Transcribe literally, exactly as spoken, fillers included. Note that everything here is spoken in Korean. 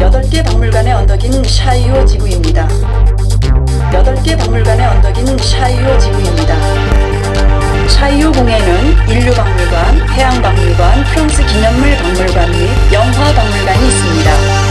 여덟 개 박물관의 언덕인 샤이오 지구입니다. 여덟 개 박물관의 언덕인 샤이오 지구입니다. 샤이오 공에는 인류박물관, 해양박물관, 프랑스 기념물 박물관 및 영화박물관이 있습니다.